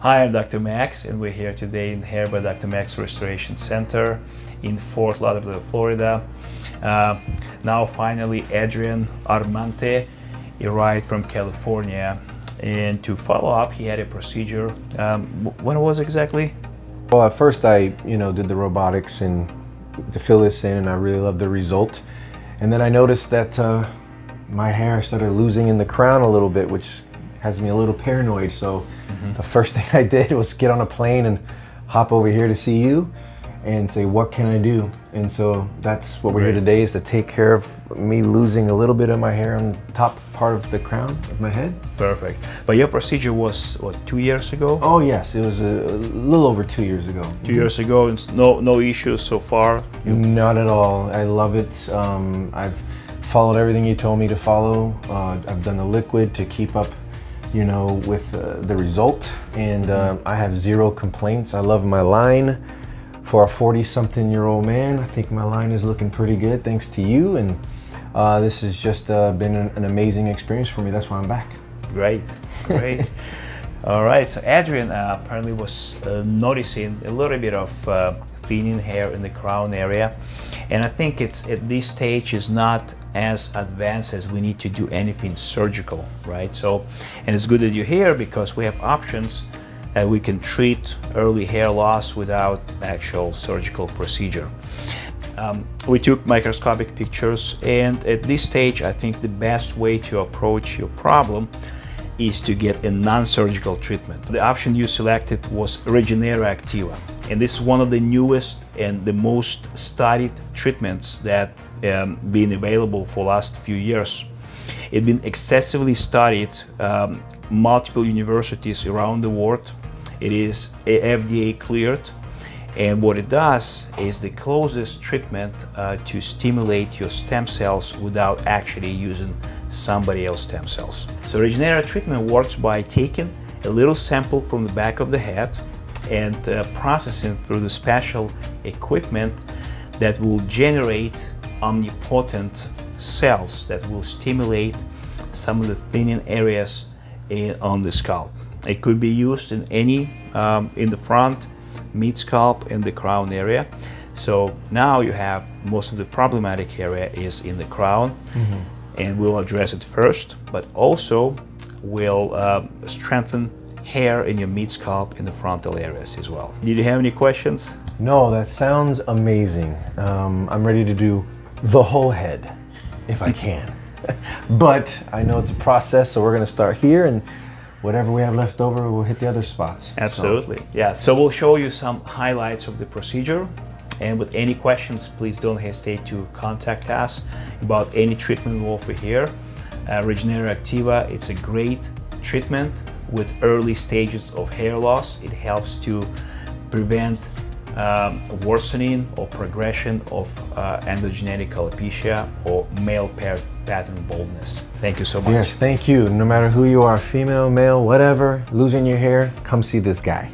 Hi, I'm Dr. Max, and we're here today in Hair by Dr. Max Restoration Center in Fort Lauderdale, Florida. Now finally Adrian R'Mante arrived from California, and to follow up he had a procedure. When was it exactly? Well, at first I did the robotics and to fill this in, and I really loved the result. And then I noticed that my hair started losing in the crown a little bit, which has me a little paranoid. So the first thing I did was get on a plane and hop over here to see you and say, what can I do? And so that's what we're here today, is to take care of me losing a little bit of my hair on the top part of the crown of my head. Perfect. But your procedure was, what, 2 years ago? Oh yes, it was a little over 2 years ago. 2 years ago, and no issues so far? Not at all. I love it. I've followed everything you told me to follow. I've done the liquid to keep up with the result, and I have zero complaints. I love my line. For a 40-something-year-old man, I think my line is looking pretty good, thanks to you, and this has just been an amazing experience for me. That's why I'm back. Great, great. All right, so Adrian apparently was noticing a little bit of thinning hair in the crown area, and I think it's at this stage is not as advanced as we need to do anything surgical, right? So, and it's good that you're here because we have options that we can treat early hair loss without actual surgical procedure. We took microscopic pictures, and at this stage I think the best way to approach your problem is to get a non-surgical treatment. The option you selected was Regenera Activa, and this is one of the newest and the most studied treatments that been available for the last few years. It's been excessively studied, multiple universities around the world. It is FDA cleared, and what it does is the closest treatment to stimulate your stem cells without actually using somebody else's stem cells. So Regenera treatment works by taking a little sample from the back of the head and processing through the special equipment that will generate omnipotent cells that will stimulate some of the thinning areas on the scalp. It could be used in any, in the front, mid-scalp, and the crown area. So now you have most of the problematic area is in the crown, and we'll address it first, but also we'll strengthen hair in your mid-scalp and the frontal areas as well. Did you have any questions? No, that sounds amazing. I'm ready to do the whole head, if I can. But I know it's a process, so we're gonna start here, and whatever we have left over, we'll hit the other spots. Absolutely, so. Yeah. So we'll show you some highlights of the procedure, and with any questions, please don't hesitate to contact us about any treatment we offer here. Regenera Activa, it's a great treatment with early stages of hair loss. It helps to prevent worsening or progression of androgenetic alopecia or male pattern baldness. Thank you so much. Yes, thank you. No matter who you are, female, male, whatever, losing your hair, come see this guy.